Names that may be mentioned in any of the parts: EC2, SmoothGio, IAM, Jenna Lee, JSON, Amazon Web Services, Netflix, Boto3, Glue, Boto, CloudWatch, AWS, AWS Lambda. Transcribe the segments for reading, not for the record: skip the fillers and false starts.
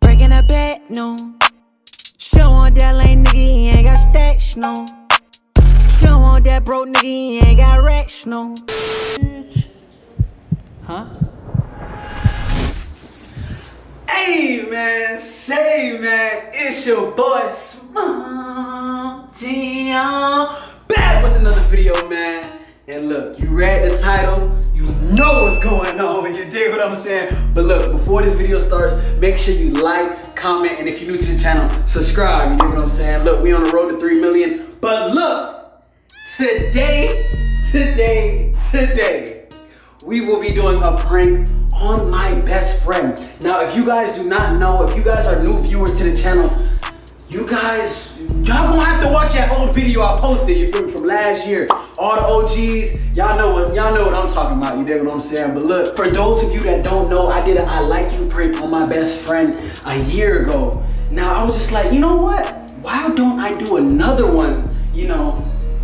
breaking a back, no. Show on that lame nigga, he ain't got stacks, no. Show on that broke nigga, he ain't got racks, no. Huh? Hey man, say man, it's your boy SmoothGio, back with another video, man. And look, you read the title, you know what's going on, and you dig what I'm saying. But look, before this video starts, make sure you like, comment, and if you're new to the channel, subscribe, you dig what I'm saying. Look, we on the road to 3 million, but look, today, we will be doing a prank on my best friend. Now, if you guys do not know, if you guys are new viewers to the channel, y'all gonna have to watch that old video I posted, you feel me, from last year. All the OGs, y'all know what I'm talking about, you dig what I'm saying? But look, for those of you that don't know, I did an I Like You prank on my best friend a year ago. Now, I was just like, you know what? Why don't I do another one, you know?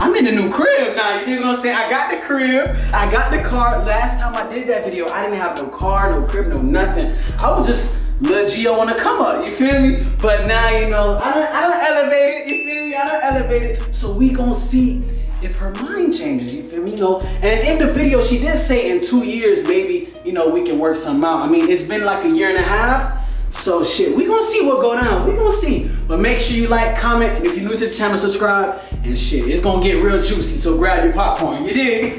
I'm in the new crib now, you dig what I'm saying? I got the crib, I got the car. Last time I did that video, I didn't have no car, no crib, no nothing. I was just Lil Gio wanna come up, you feel me? But now, you know, I done elevated, you feel me? I done elevated. So we gon' see if her mind changes, you feel me? You know, and in the video, she did say in 2 years, maybe, you know, we can work something out. I mean, it's been like a year and a half. So shit, we gon' see what go down, we gon' see. But make sure you like, comment, and if you're new to the channel, subscribe. And shit, it's gon' get real juicy, so grab your popcorn, you dig?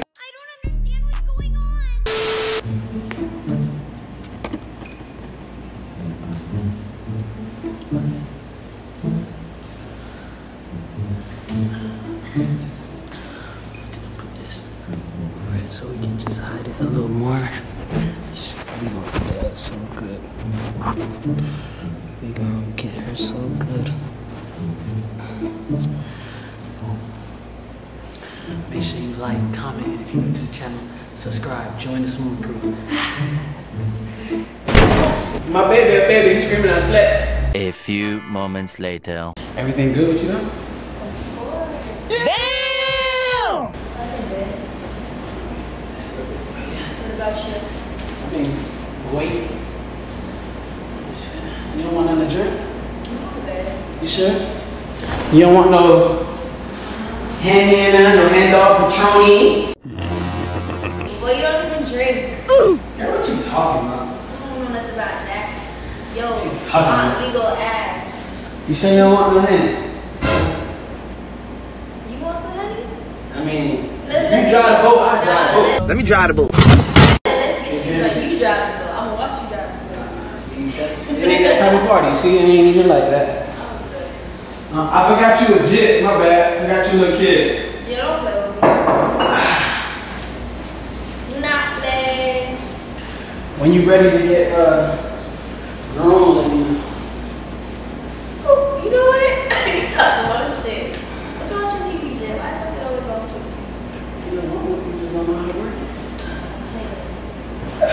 We gonna get her so good. Make sure you like, comment, and if you're new to the channel, subscribe, join the Smooth group. My baby, he's screaming, I slept. A few moments later. Everything good with you though? Of course. Damn! What about you? I mean, wait. You don't want none to drink? You sure? You don't want no hand-in, no hand-off, Patroni? Well, you don't even drink. Ooh. Girl, what you talking about? I don't know nothing about that. Yo, on legal ads. You sure you don't want no honey? You want some honey? I mean, you drive the boat, I drive the boat. Let me drive the boat. Let's get you drive the boat. I'm gonna watch you drive the boat. It ain't that type of party, see? It ain't even like that. I forgot you a jit, my bad. I forgot you a little kid. You don't play with me. Not play. When you ready to get grown, you know what? I ain't talking about shit. What's wrong with your TV, Jit? Why is something always wrong with your TV? You know what? You just don't know how to work it.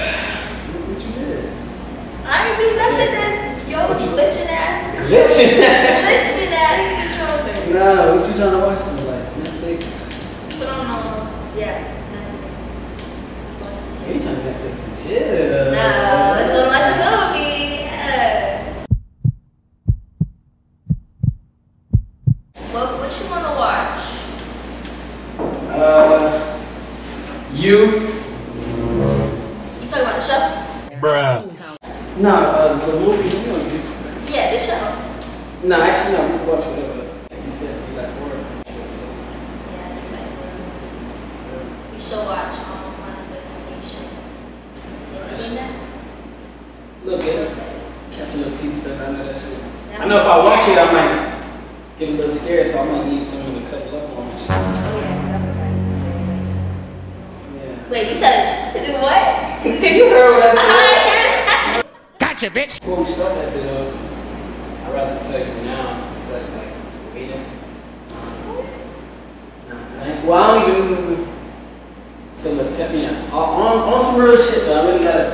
Look what you did. I ain't do nothing that's, yo, glitching ass. Glitching ass? Glitching ass controller. Nah, what you trying to watch them like? Netflix? Put on, yeah, Netflix. That's what I'm saying. You trying to Netflix and chill. Nah, let's go watch a movie. Yeah. Well, what you want to watch? You talking about the show? Bruh. No, the movie, you know, yeah, the show. No, actually, no, we can watch whatever. Like you said, we like horror. Yeah, I do like horror. We should watch Final Destination. You ever seen that? Look at it. Catch a little piece of it, I know that shit. I know if I watch it, I might get a little scared, so I might need someone to cut it up on my shit. Oh, yeah, everybody's scared. Yeah. Wait, you said to do what? You heard what I said? Bitch. Before we start that bit up, I'd rather tell you now instead of like waiting. Well, I don't even. So look, check me out. On some real shit though, I really gotta.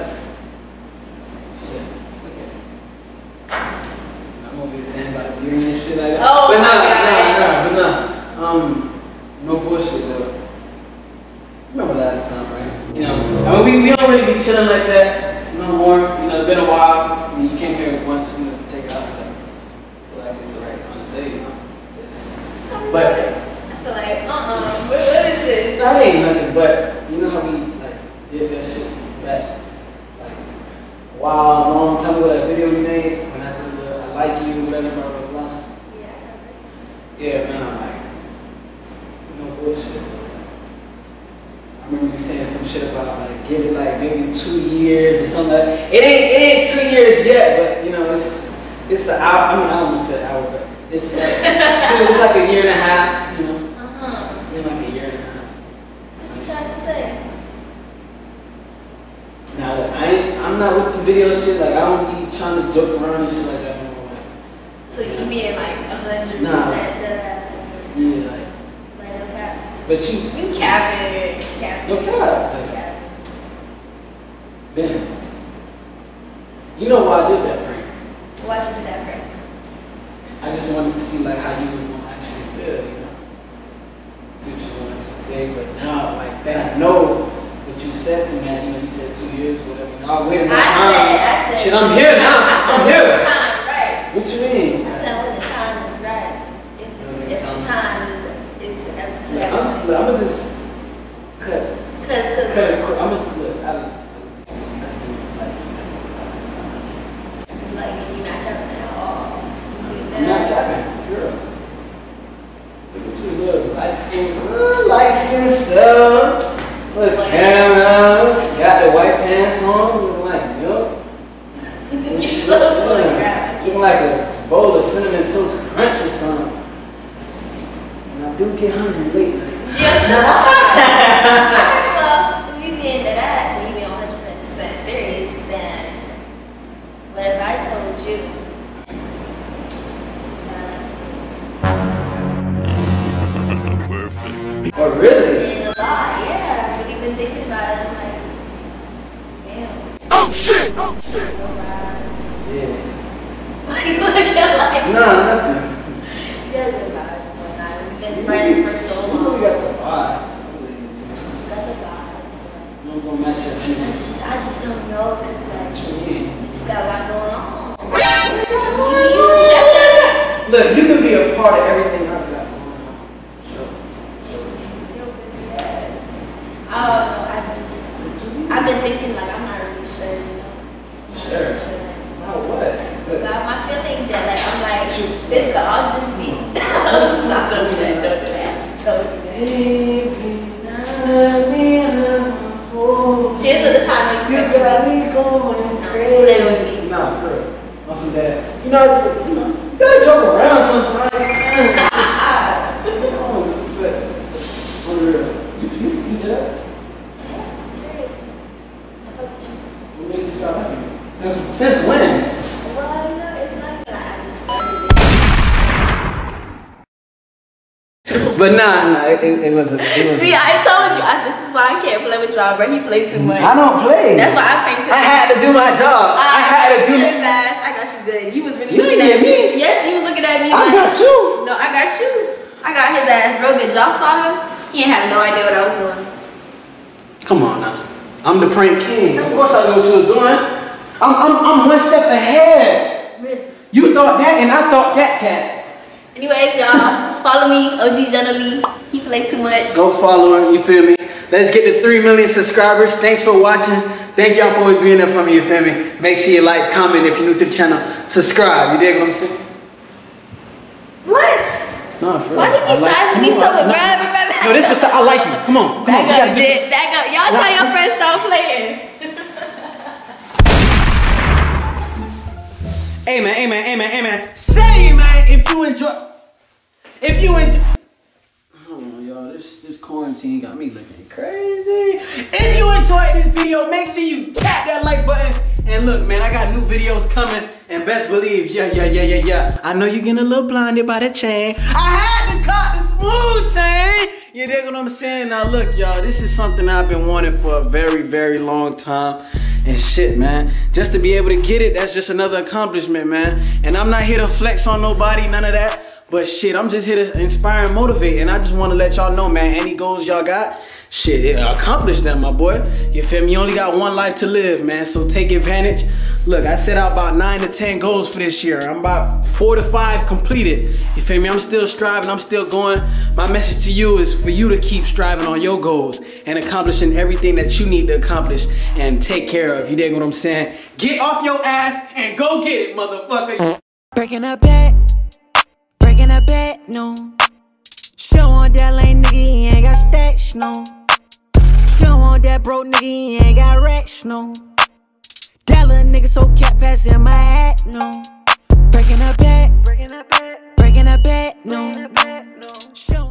Shit. Okay. I'm gonna be a standby during this shit like that. Oh, but nah. No bullshit though. Remember last time, right? You know, I mean, we don't really be chilling like that. no more. You know, it's been a while. I mean, you came here once, you know, to take it out. I feel like it's the right time to say, you know. But I feel like, what is this? That ain't nothing. But you know how we like did that shit back, like a while, long time ago. That video we made when I did the "I Like You" whatever, blah blah blah. Yeah, man. I'm like, no bullshit. I remember you saying some shit about like give it like maybe 2 years or something like that. It ain't 2 years yet, but you know it's an hour. I mean, I almost said hour, but it's like it's like a year and a half, you know. It's like a year and a half. That's what you trying to say? Now look, I'm not with the video shit, like I don't be trying to joke around and shit like that anymore. Like, so you mean like 100% dead ass? Yeah, like. But you cap it. No cap. Ben, you know why I did that prank? Why did you do that prank? I just wanted to see like how you was gonna actually feel, you know. See what you was gonna actually say, but now like that, I know what you said to me. You know, you said 2 years, whatever. Now wait a minute. I said. Shit, I'm here now. I'm here. When the time right. What you mean? I said when the time is right. If the time is. I'ma just cut. Cut. I'ma just look. I like you're not capping at all. I'm not capping, for real. Look at you, look, light skin self. Look, camera, got the white pants on, looking like milk. Looking like a bowl of Cinnamon Toast Crunch or something. And I do get hungry late night. Well, if you being that ass and you being 100% serious, then whatever I told you, perfect. Oh, really? A lot, yeah. But even thinking about it, I'm like, damn. Oh shit! Oh shit! Yeah. Why you wanna get like? Nah, nothing. Yeah, good vibe. We've been friends for so long. You got the vibe. I'm gonna match your energy. I just don't know because like you just got a lot going on. Look, you can be a part of everything I've got going on. Sure. I don't know. I've been thinking like I'm not really sure. You know? Sure. About what? About my feelings and like I'm like this could all just be. Don't do that. Baby, let me have my home. Tears of the time you got me going crazy. Nah, for real. On some dad. You know, you gotta joke around sometimes. But on real, you did that? Yeah, sure. What made you stop laughing? Since when? Well, no, it's not that I just started it. But nah, it wasn't. See, I told you, this is why I can't play with y'all, bro. He played too much. I don't play. That's why I pranked him. I had to do my job. I had to do it. I got you good. He was really looking at me. Yes, he was looking at me. I got you. No, I got you. I got his ass real good. Y'all saw him? He didn't have no idea what I was doing. Come on now. I'm the prank king. Of course I know what you were doing. I'm one step ahead. Really? You thought that and I thought that cat. Anyways, y'all, follow me, OG Jenna Lee. He played too much. Go follow him, you feel me? Let's get to 3 million subscribers. Thanks for watching. Thank y'all for always being there for me, you feel me? Make sure you like, comment if you're new to the channel. Subscribe, you dig what I'm saying? What? No, for real. Why do you be sizing me so aggressive? No, this I like you. Come on. Back up. Y'all tell your friends stop playing. Amen. Say, man, if you enjoy, I don't know, y'all, this quarantine got me looking crazy. If you enjoyed this video, make sure you tap that like button. And look, man, I got new videos coming. And best believe, yeah. I know you're getting a little blinded by the chain. I had to cut the smooth chain. You dig what I'm saying? Now, look, y'all, this is something I've been wanting for a very, very long time. And shit, man, just to be able to get it, that's just another accomplishment, man. And I'm not here to flex on nobody, none of that. But shit, I'm just here to inspire and motivate. And I just want to let y'all know, man, any goals y'all got, shit, accomplish that, my boy. You feel me? You only got one life to live, man, so take advantage. Look, I set out about 9 to 10 goals for this year. I'm about 4 to 5 completed. You feel me? I'm still striving. I'm still going. My message to you is for you to keep striving on your goals and accomplishing everything that you need to accomplish and take care of. You dig what I'm saying? Get off your ass and go get it, motherfucker. Breaking a back, no. Show on that lame nigga, he ain't got stacks, no. Show on that broke nigga, he ain't got racks, no. That little nigga so cat pass in my hat, no. Breaking a back, no.